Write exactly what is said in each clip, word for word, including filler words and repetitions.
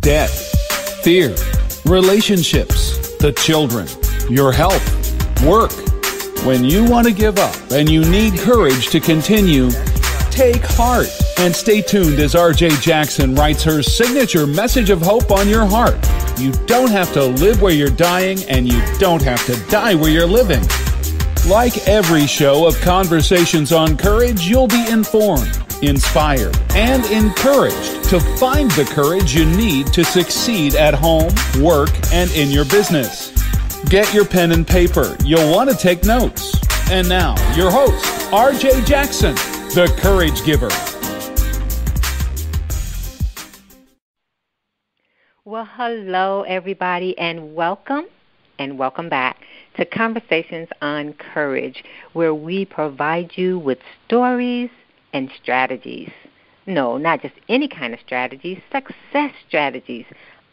Debt, fear, relationships, the children, your health, work. When you want to give up and you need courage to continue, take heart and stay tuned as R J. Jackson writes her signature message of hope on your heart. You don't have to live where you're dying, and you don't have to die where you're living. Like every show of Conversations on Courage, you'll be informed, inspired, and encouraged to find the courage you need to succeed at home, work, and in your business. Get your pen and paper. You'll want to take notes. And now, your host, R J. Jackson, the Courage Giver. Well, hello, everybody, and welcome, and welcome back to Conversations on Courage, where we provide you with stories and strategies. No, not just any kind of strategies, success strategies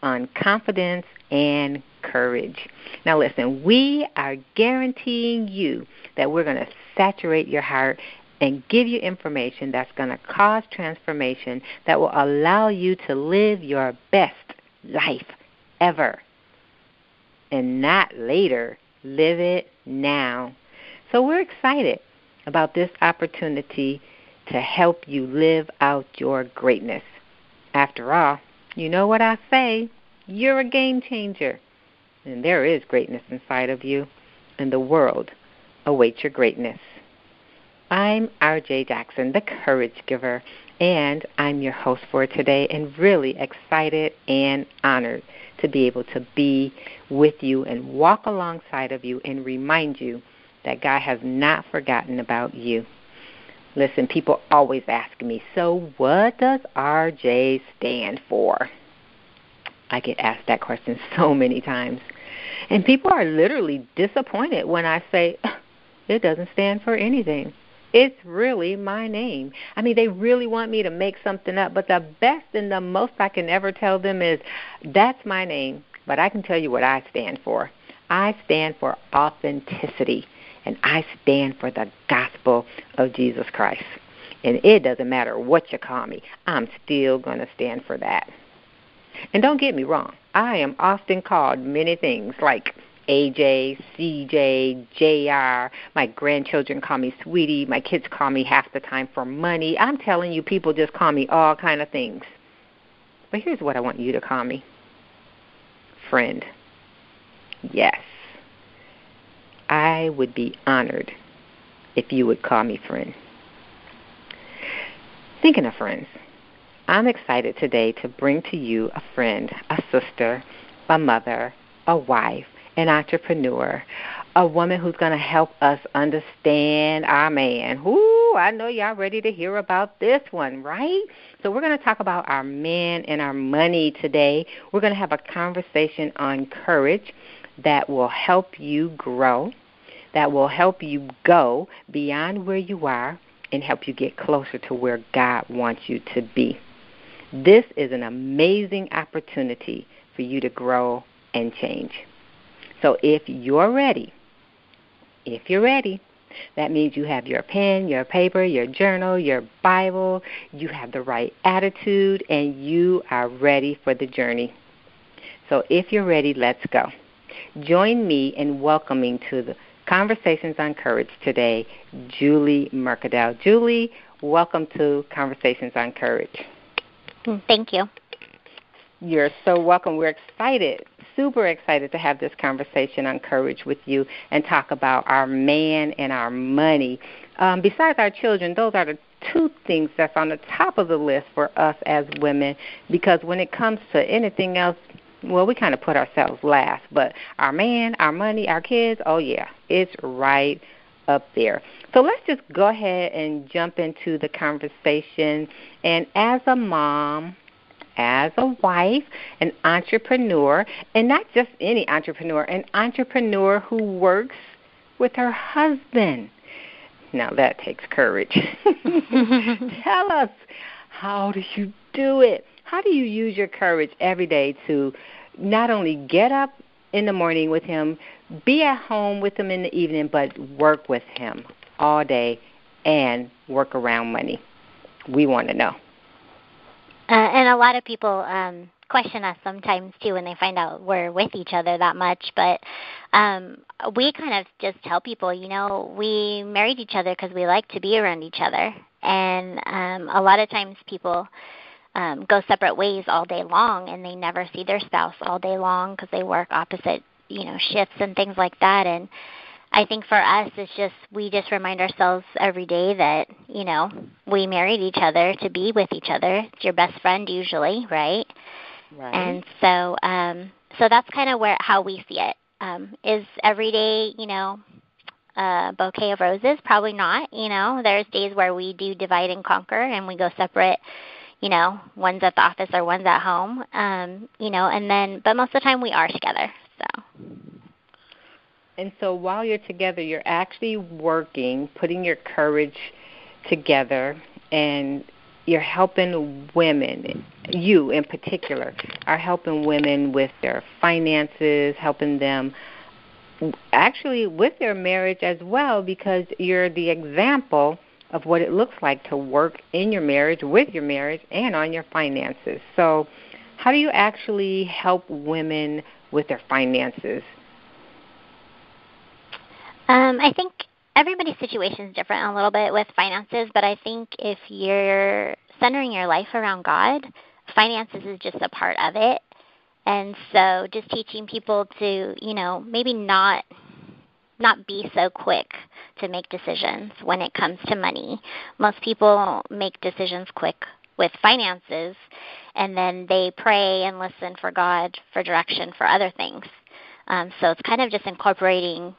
on confidence and courage. Now, listen, we are guaranteeing you that we're going to saturate your heart and give you information that's going to cause transformation that will allow you to live your best life ever, and not later. Live it now. So we're excited about this opportunity to help you live out your greatness. After all, you know what I say, you're a game changer, and there is greatness inside of you, and the world awaits your greatness. I'm R J. Jackson, the Courage Giver, and I'm your host for today, and really excited and honored to be able to be with you and walk alongside of you and remind you that God has not forgotten about you. Listen, people always ask me, so what does R J stand for? I get asked that question so many times. And people are literally disappointed when I say, it doesn't stand for anything. It's really my name. I mean, they really want me to make something up, but the best and the most I can ever tell them is, that's my name, but I can tell you what I stand for. I stand for authenticity, and I stand for the gospel of Jesus Christ. And it doesn't matter what you call me. I'm still going to stand for that. And don't get me wrong. I am often called many things like A J, C J, J R. My grandchildren call me sweetie. My kids call me half the time for money. I'm telling you, people just call me all kind of things. But here's what I want you to call me. Friend. Yes. I would be honored if you would call me friend. Thinking of friends, I'm excited today to bring to you a friend, a sister, a mother, a wife, an entrepreneur, a woman who's going to help us understand our man. Ooh, I know y'all ready to hear about this one, right? So we're going to talk about our man and our money today. We're going to have a conversation on courage that will help you grow, that will help you go beyond where you are and help you get closer to where God wants you to be. This is an amazing opportunity for you to grow and change. So if you're ready, if you're ready, that means you have your pen, your paper, your journal, your Bible, you have the right attitude, and you are ready for the journey. So if you're ready, let's go. Join me in welcoming to the Conversations on Courage today, Julie Mercadel. Julie, welcome to Conversations on Courage. Thank you. You're so welcome. We're excited, super excited to have this conversation on courage with you and talk about our man and our money. Um, besides our children, those are the two things that's on the top of the list for us as women, because when it comes to anything else, well, we kind of put ourselves last. But our man, our money, our kids, oh, yeah, it's right up there. So let's just go ahead and jump into the conversation. And as a mom, as a wife, an entrepreneur, and not just any entrepreneur, an entrepreneur who works with her husband. Now, that takes courage. Tell us, how do you do it? How do you use your courage every day to not only get up in the morning with him, be at home with him in the evening, but work with him all day and work around money? We want to know. Uh, and a lot of people um, question us sometimes, too, when they find out we're with each other that much. But um, we kind of just tell people, you know, we married each other because we like to be around each other. And um, a lot of times people um, go separate ways all day long, and they never see their spouse all day long because they work opposite, you know, shifts and things like that. And I think for us, it's just we just remind ourselves every day that, you know, we married each other to be with each other. It's your best friend usually, right? Right. And so, um, so that's kind of where how we see it. Um, is every day, you know, a bouquet of roses? Probably not. You know, there's days where we do divide and conquer, and we go separate. You know, one's at the office or one's at home. Um, you know, and then, but most of the time we are together. So. And so while you're together, you're actually working, putting your courage together, and you're helping women, you in particular, are helping women with their finances, helping them actually with their marriage as well, because you're the example of what it looks like to work in your marriage, with your marriage, and on your finances. So how do you actually help women with their finances? Um, I think everybody's situation is different a little bit with finances, but I think if you're centering your life around God, finances is just a part of it. And so just teaching people to, you know, maybe not not be so quick to make decisions when it comes to money. Most people make decisions quick with finances, and then they pray and listen for God for direction for other things. Um, so it's kind of just incorporating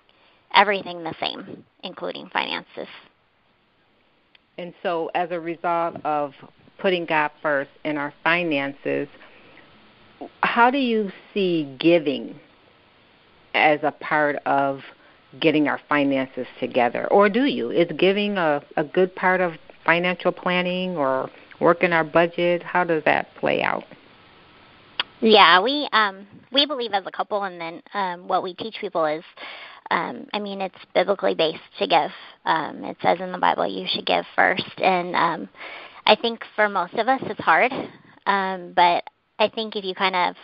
everything the same, including finances. And so as a result of putting God first in our finances, how do you see giving as a part of getting our finances together? Or do you? Is giving a, a good part of financial planning or working our budget? How does that play out? Yeah, we um, we believe as a couple, and then um, what we teach people is, Um, I mean, it's biblically based to give. Um, it says in the Bible you should give first. And um, I think for most of us it's hard. Um, but I think if you kind of,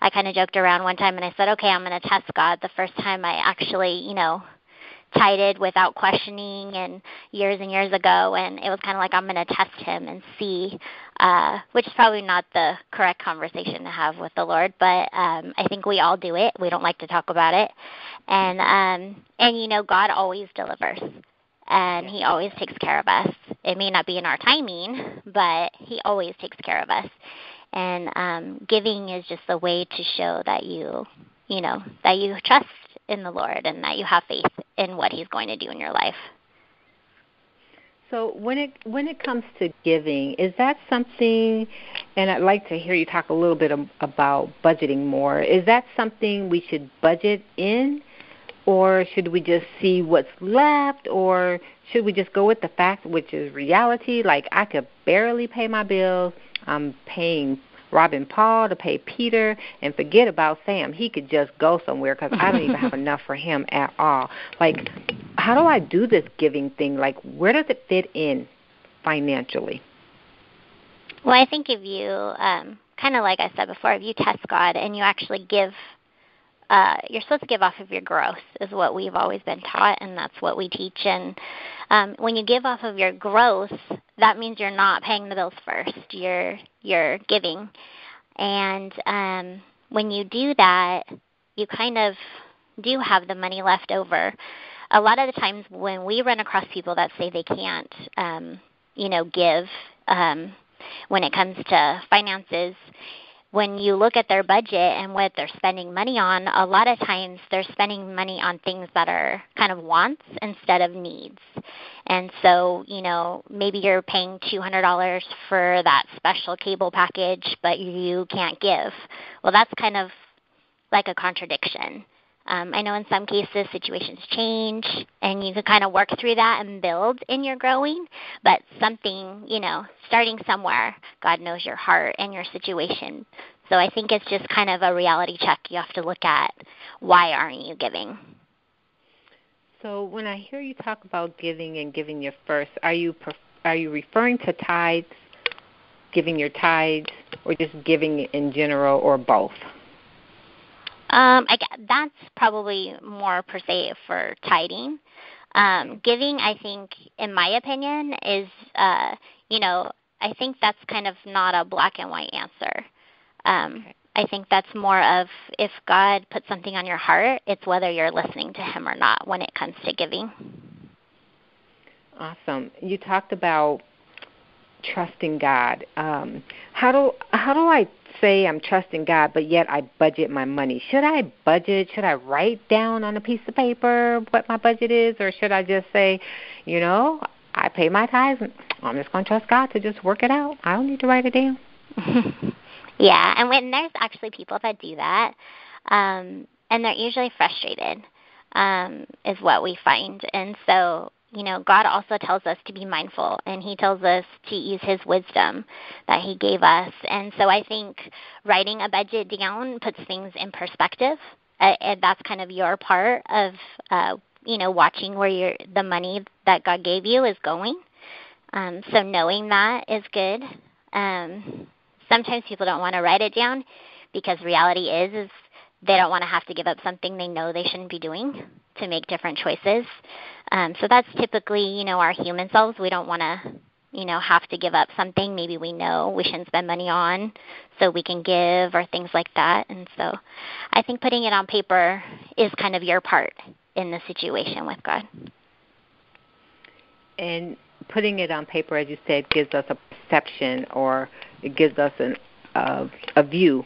I kind of joked around one time and I said, okay, I'm going to test God. The first time I actually, you know, tithed without questioning and years and years ago. And it was kind of like, I'm going to test him and see, uh, which is probably not the correct conversation to have with the Lord. But um, I think we all do it. We don't like to talk about it. And, um, and you know, God always delivers. And he always takes care of us. It may not be in our timing, but he always takes care of us. And um, giving is just a way to show that you, you know, that you trust in the Lord and that you have faith in what he's going to do in your life. So when it when it comes to giving, is that something, and I'd like to hear you talk a little bit about budgeting more, is that something we should budget in, or should we just see what's left, or should we just go with the fact, which is reality, like I could barely pay my bills, I'm paying Rob and Paul to pay Peter, and forget about Sam. He could just go somewhere because I don't even have enough for him at all. Like, how do I do this giving thing? Like, where does it fit in financially? Well, I think if you, um, kind of like I said before, if you test God and you actually give, uh, you're supposed to give off of your gross is what we've always been taught, and that's what we teach. And um, when you give off of your gross, that means you're not paying the bills first. You're you're giving. And um, when you do that, you kind of do have the money left over. A lot of the times when we run across people that say they can't, um, you know, give um, when it comes to finances, when you look at their budget and what they're spending money on, a lot of times they're spending money on things that are kind of wants instead of needs. And so, you know, maybe you're paying two hundred dollars for that special cable package, but you can't give. Well, that's kind of like a contradiction. Um, I know in some cases situations change, and you can kind of work through that and build in your growing, but something, you know, starting somewhere, God knows your heart and your situation. So I think it's just kind of a reality check. You have to look at why aren't you giving? So when I hear you talk about giving and giving your first, are you, are you referring to tithes giving your tithes, or just giving in general, or both? Um, I guess that's probably more per se for tithing. Um, giving, I think, in my opinion, is, uh, you know, I think that's kind of not a black and white answer. Um, I think that's more of if God puts something on your heart, it's whether you're listening to Him or not when it comes to giving. Awesome. You talked about trusting God. Um, how do how do I say I'm trusting God, but yet I budget my money? Should I budget? Should I write down on a piece of paper what my budget is, or should I just say, you know, I pay my tithes, and I'm just going to trust God to just work it out. I don't need to write it down. Yeah, and when there's actually people that do that, um, and they're usually frustrated, um, is what we find, and so. You know, God also tells us to be mindful, and He tells us to use His wisdom that He gave us. And so I think writing a budget down puts things in perspective, uh, and that's kind of your part of, uh, you know, watching where your the money that God gave you is going. Um, so knowing that is good. Um, sometimes people don't want to write it down because reality is, is they don't want to have to give up something they know they shouldn't be doing to make different choices. Um, so that's typically, you know, our human selves. We don't want to, you know, have to give up something maybe we know we shouldn't spend money on so we can give or things like that. And so I think putting it on paper is kind of your part in the situation with God. And putting it on paper, as you said, gives us a perception, or it gives us an, uh, a view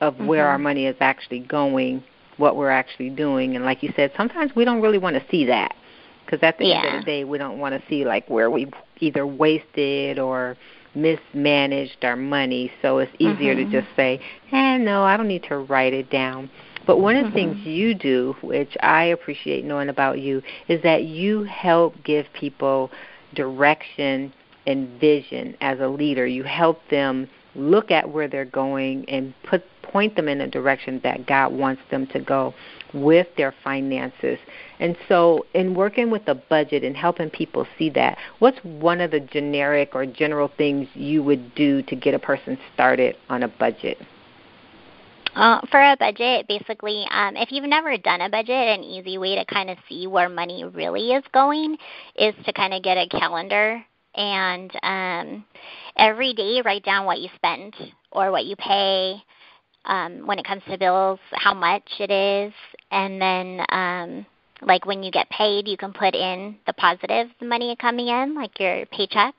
of where mm-hmm. our money is actually going, what we're actually doing. And like you said, sometimes we don't really want to see that, because at the yeah. end of the day, we don't want to see like where we either wasted or mismanaged our money. So it's easier mm-hmm. to just say, eh, no, I don't need to write it down. But one of the mm-hmm. things you do, which I appreciate knowing about you, is that you help give people direction and vision as a leader. You help them look at where they're going and put point them in a direction that God wants them to go with their finances. And so in working with the budget and helping people see that, what's one of the generic or general things you would do to get a person started on a budget? Uh, for a budget, basically, um, if you've never done a budget, an easy way to kind of see where money really is going is to kind of get a calendar and um, every day write down what you spend or what you pay. Um, when it comes to bills, how much it is, and then um, like when you get paid, you can put in the positive money coming in, like your paycheck,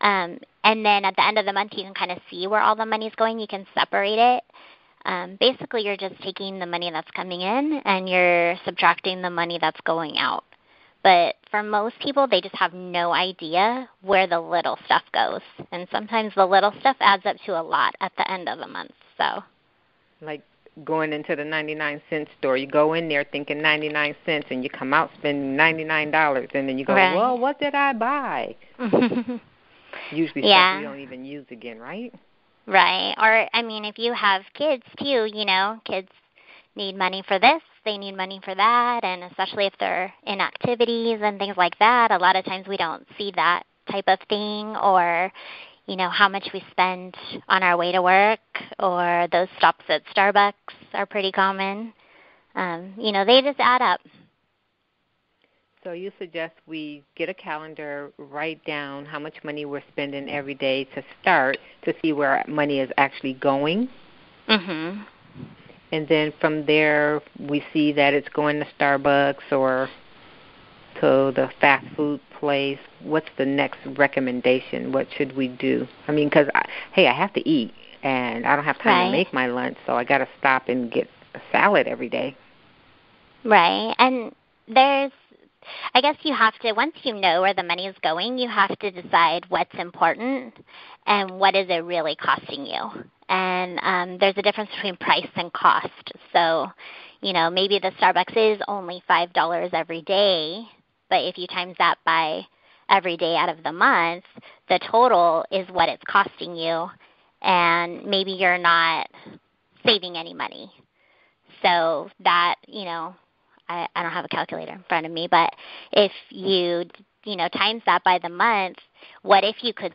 um, and then at the end of the month, you can kind of see where all the money's going. You can separate it. Um, basically, you're just taking the money that's coming in, and you're subtracting the money that's going out. But for most people, they just have no idea where the little stuff goes, and sometimes the little stuff adds up to a lot at the end of the month, so... Like going into the ninety-nine cent store, you go in there thinking ninety-nine cents, and you come out spending ninety-nine dollars, and then you go, right. well, what did I buy? Usually yeah. stuff you don't even use again, right? Right. Or, I mean, if you have kids, too, you know, kids need money for this, they need money for that, and especially if they're in activities and things like that, a lot of times we don't see that type of thing, or... you know, how much we spend on our way to work, or those stops at Starbucks are pretty common. Um, you know, they just add up. So you suggest we get a calendar, write down how much money we're spending every day to start to see where money is actually going. Mm-hmm. And then from there we see that it's going to Starbucks or to the fast food place. What's the next recommendation? What should we do? I mean, because, I, hey, I have to eat, and I don't have time right. to make my lunch, so I got to stop and get a salad every day. Right, and there's, I guess you have to, once you know where the money is going, you have to decide what's important and what is it really costing you. And um, there's a difference between price and cost. So, you know, maybe the Starbucks is only five dollars every day, but if you times that by every day out of the month, the total is what it's costing you, and maybe you're not saving any money. So that, you know, I, I don't have a calculator in front of me, but if you, you know, times that by the month, what if you could